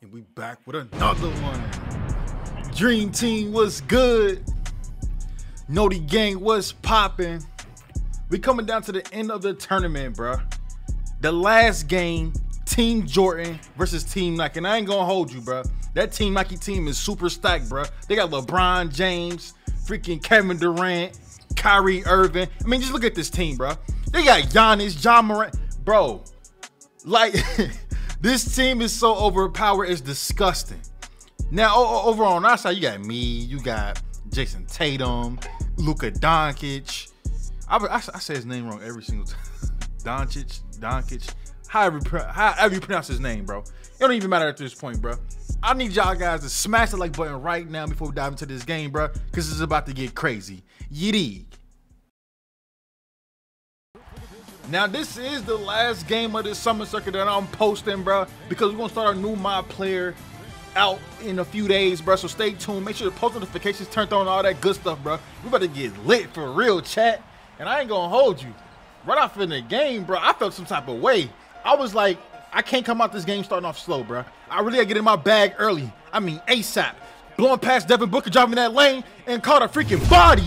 And we back with another one. Dream Team, what's good? Noti Gang, what's poppin'? We coming down to the end of the tournament, bruh. The last game, Team Jordan versus Team Nike. And I ain't gonna hold you, bruh. That Team Nike team is super stacked, bruh. They got LeBron James, freaking Kevin Durant, Kyrie Irving. I mean, just look at this team, bruh. They got Giannis, John Morant. Bro, like, this team is so overpowered, it's disgusting. Now, over on our side, you got me, you got Jason Tatum, Luka Doncic. I say his name wrong every single time. Doncic. However you pronounce his name, bro. It don't even matter at this point, bro. I need y'all guys to smash the like button right now before we dive into this game, bro, because it's about to get crazy. Yiddy. Now, this is the last game of this summer circuit that I'm posting, bro, because we're going to start our new My Player out in a few days, bro, so stay tuned. Make sure the post notifications turned on, all that good stuff, bro. We're about to get lit for real, chat, and I ain't going to hold you. Right off in the game, bro, I felt some type of way. I was like, I can't come out this game starting off slow, bro. I really got to get in my bag early. I mean, ASAP. Blowing past Devin Booker, driving that lane, and caught a freaking body.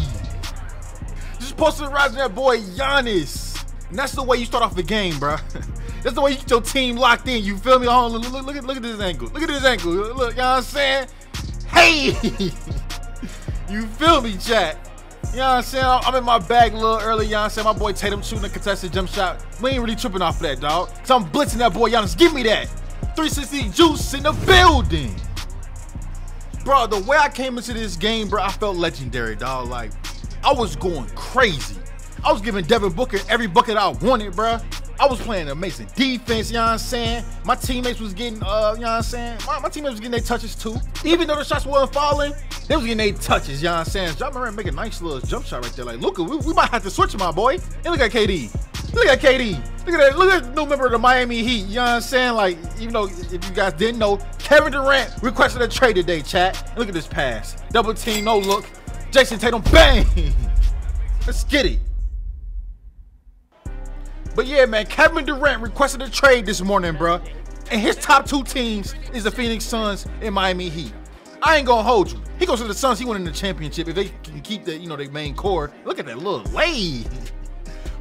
Just posted rising that boy Giannis. And that's the way you start off the game, bro. That's the way you get your team locked in. You feel me? Oh, look at this angle. Look at this angle. Look, you know what I'm saying? Hey! You feel me, chat? You know what I'm saying? I'm in my bag a little early, you know what I'm saying? My boy Tatum shooting a contested jump shot. We ain't really tripping off that, dog. So I'm blitzing that boy Giannis. Give me that. 360 juice in the building. Bro, the way I came into this game, bro, I felt legendary, dog. Like, I was going crazy. I was giving Devin Booker every bucket I wanted, bruh. I was playing amazing defense, you know what I'm saying? My teammates was getting, you know what I'm saying? My teammates was getting their touches too. Even though the shots weren't falling, they was getting their touches, you know what I'm saying? John Morant make a nice little jump shot right there. Like, Luka, we might have to switch, my boy. And look at KD. Look at KD. Look at that. Look at the new member of the Miami Heat, you know what I'm saying? Like, even though if you guys didn't know, Kevin Durant requested a trade today, chat. And look at this pass. Double team, no look. Jason Tatum, bang. Let's get it. But yeah, man, Kevin Durant requested a trade this morning, bro. And his top two teams is the Phoenix Suns and Miami Heat. I ain't gonna hold you. He goes to the Suns, he winning the championship if they can keep the, you know, their main core. Look at that little lay.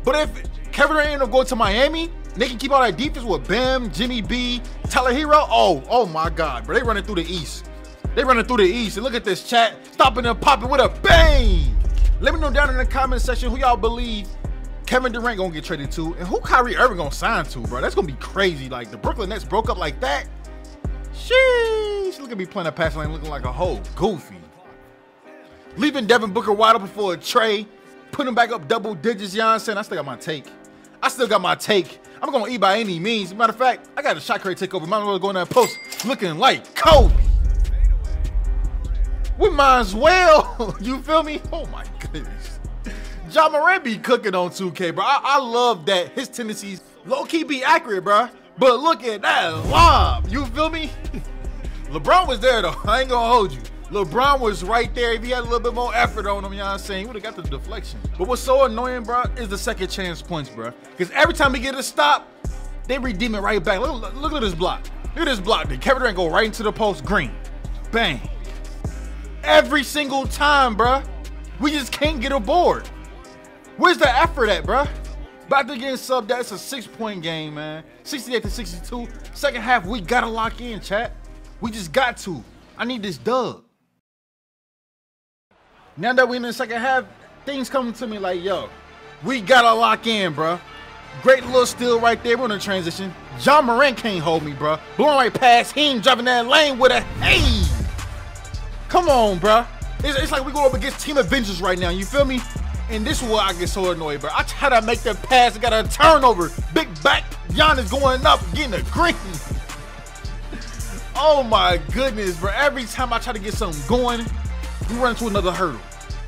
But if Kevin Durant end up going to Miami, they can keep all that defense with Bam, Jimmy B, Tyler Hero. Oh my God, bro. They running through the East. They running through the East. And look at this, chat. Stopping and popping with a bang. Let me know down in the comment section who y'all believe Kevin Durant gonna get traded to, and who Kyrie Irving gonna sign to, bro. That's gonna be crazy. Like, the Brooklyn Nets broke up like that. Sheesh, look at me playing a pass lane looking like a whole goofy. Leaving Devin Booker wide open for a trade, putting him back up double digits, you know what I'm saying? I still got my take. I'm gonna eat by any means. Matter of fact, I got a shot crate takeover. Might as well go in that post looking like Kobe. We might as well, you feel me? Oh my goodness. John Morant be cooking on 2K, bro. I love that his tendencies low-key be accurate, bro. But look at that lob. You feel me? LeBron was there, though. I ain't gonna hold you. LeBron was right there. If he had a little bit more effort on him, you know what I'm saying? He would have got the deflection. But what's so annoying, bro, is the second chance points, bro. Because every time we get a stop, they redeem it right back. Look at this block. Look at this block. Did Kevin Durant go right into the post? Green. Bang. Every single time, bro. We just can't get aboard. Where's the effort at, bruh? About to get subbed. That's a 6-point game, man. 68-62. Second half, we gotta lock in, chat. We just got to. I need this dub. Now that we're in the second half, things coming to me like, yo, we gotta lock in, bruh. Great little steal right there. We're in a transition. John Morant can't hold me, bruh. Blowing right past him, driving that lane with a hey. Come on, bruh. It's like we go up against Team Avengers right now. You feel me? And this is where I get so annoyed, bro. I try to make the pass. I got a turnover. Big back. Giannis going up, getting a green. Oh, my goodness, bro. Every time I try to get something going, we run into another hurdle.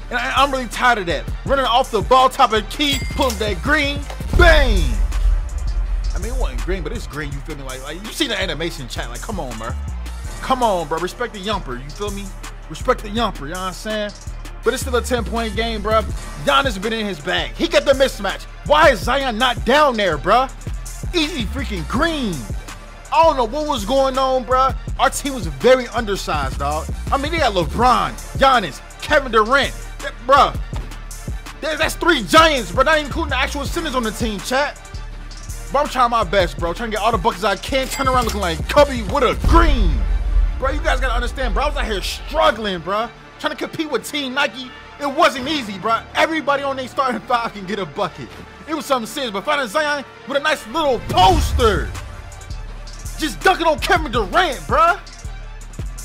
And I'm really tired of that. Running off the ball, top of the key, pulling that green. Bang. I mean, it wasn't green, but it's green. You feel me? Like you see the animation, chat. Like, come on, bro. Come on, bro. Respect the yumper. You feel me? Respect the yumper. You know what I'm saying? But it's still a 10-point game, bruh. Giannis been in his bag. He got the mismatch. Why is Zion not down there, bruh? Easy freaking green. I don't know what was going on, bruh. Our team was very undersized, dog. I mean, they had LeBron, Giannis, Kevin Durant. That, bruh, that's three giants, bruh. Not including the actual centers on the team, chat. But I'm trying my best, bro. Trying to get all the buckets I can. Turn around looking like Cubby with a green. Bro, you guys got to understand, bro. I was out here struggling, bro. Trying to compete with Team Nike. It wasn't easy, bro. Everybody on their starting five can get a bucket. It was something serious, but finding Zion with a nice little poster. Just dunking on Kevin Durant, bro.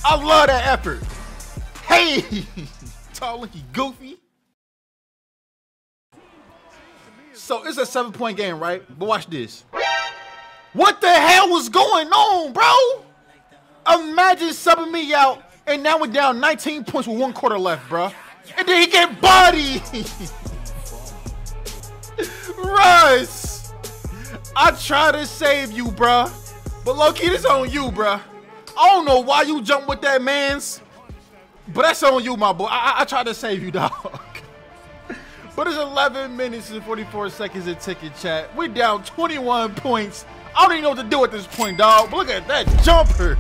I love that effort. Hey, tall, looking goofy. So it's a 7-point game, right? But watch this. What the hell was going on, bro? Imagine subbing me out, and now we're down 19 points with 1 quarter left, bro. And then he get bodied. Russ, I try to save you, bruh. But low-key, this on you, bruh. I don't know why you jumped with that man's. But that's on you, my boy. I tried to save you, dog. But it's 11 minutes and 44 seconds of ticket, chat. We're down 21 points. I don't even know what to do at this point, dog. But look at that jumper.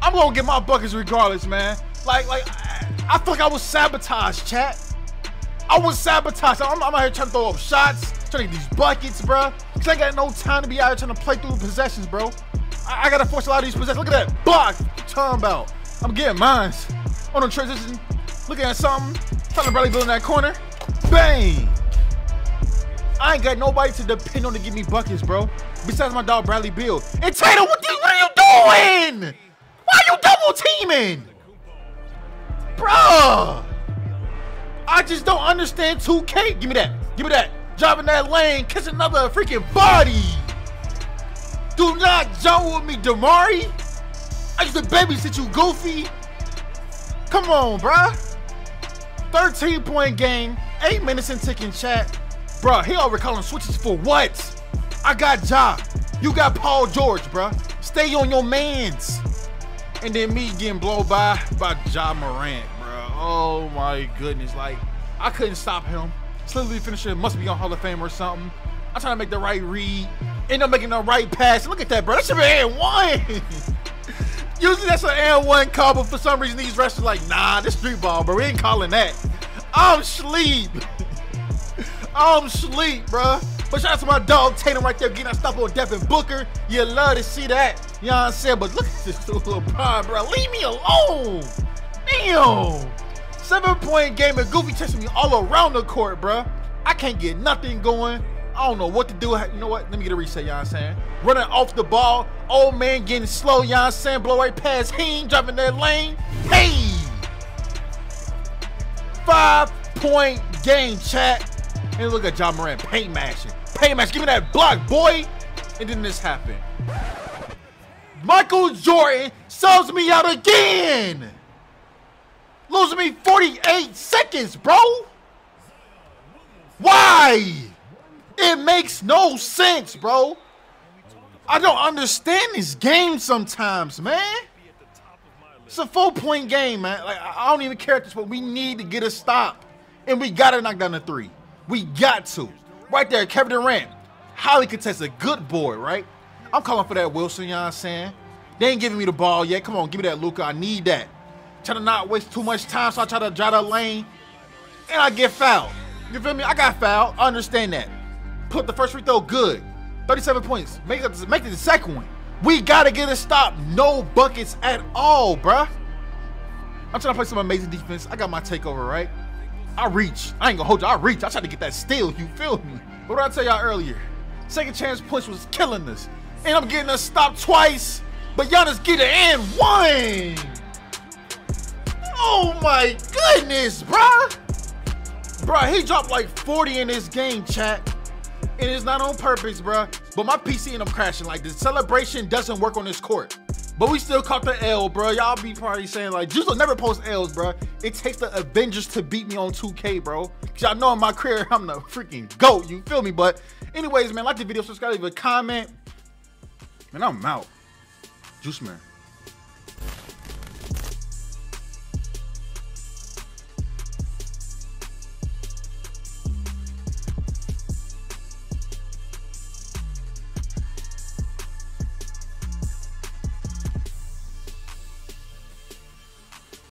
I'm going to get my buckets regardless, man. Like, I feel like I was sabotaged, chat. I was sabotaged. I'm out here trying to throw up shots, trying to get these buckets, bro. Because I got no time to be out here trying to play through possessions, bro. I got to force a lot of these possessions. Look at that block. Talking about. I'm getting mines. On the transition. Looking at something. Trying to Bradley Beal in that corner. Bang. I ain't got nobody to depend on to give me buckets, bro. Besides my dog, Bradley Beal. And Tatum, what are you doing? Why are you double teaming? Bruh. I just don't understand 2K. Give me that. Give me that. Driving that lane. Catch another freaking body. Do not jump with me, Damari. I used to babysit you, Goofy. Come on, bruh. 13-point game. 8 minutes in ticking, chat. Bruh, he over calling switches for what? I got Ja. You got Paul George, bruh. Stay on your mans. And then me getting blown by John Morant, bro. Oh my goodness. Like, I couldn't stop him. Slowly finisher must be on Hall of Fame or something. I'm trying to make the right read. End up making the right pass. Look at that, bro. That should be an one. Usually that's an N1 call, but for some reason these refs are like, nah, this street ball, bro. We ain't calling that. I'm sleep. I'm sleep, bro. But shout out to my dog Tatum right there, getting a stop on Devin Booker. You love to see that. You know what I'm saying? But look at this little pride, bro. Leave me alone. Damn. 7-point game and Goofy chasing me all around the court, bro. I can't get nothing going. I don't know what to do. You know what? Let me get a reset, you know what I'm saying? Running off the ball. Old man getting slow, you know what I'm saying? Blow right past him, driving that lane. Hey. 5-point game, chat. And look at John Morant, paint mashing. Paint mash, give me that block, boy. And then this happened. Michael Jordan subs me out again. Losing me 48 seconds, bro. Why? It makes no sense, bro. I don't understand this game sometimes, man. It's a 4-point game, man. Like, I don't even care at this point. We need to get a stop. And we got to knock down the three. We got to. Right there, Kevin Durant. Highly contested. Good boy, right? I'm calling for that Wilson, you know what I'm saying? They ain't giving me the ball yet. Come on, give me that, Luka. I need that. Trying to not waste too much time, so I try to drive that lane. And I get fouled. You feel me? I got fouled. I understand that. Put the first free throw good. 37 points. Make it the second one. We got to get a stop. No buckets at all, bruh. I'm trying to play some amazing defense. I got my takeover, right? I reach. I ain't gonna hold you. I reach. I tried to get that steal. You feel me? But what I tell y'all earlier, second chance push was killing us. And I'm getting us stopped twice. But Giannis get it and one. Oh my goodness, bruh. Bruh, he dropped like 40 in this game, chat. And it's not on purpose, bruh. But my PC ended up crashing like this. Celebration doesn't work on this court. But we still caught the L, bro. Y'all be probably saying, like, Juice will never post L's, bro. It takes the Avengers to beat me on 2K, bro. Because y'all know in my career, I'm the freaking GOAT. You feel me? But anyways, man, like the video, subscribe, leave a comment. Man, I'm out. Juice, man.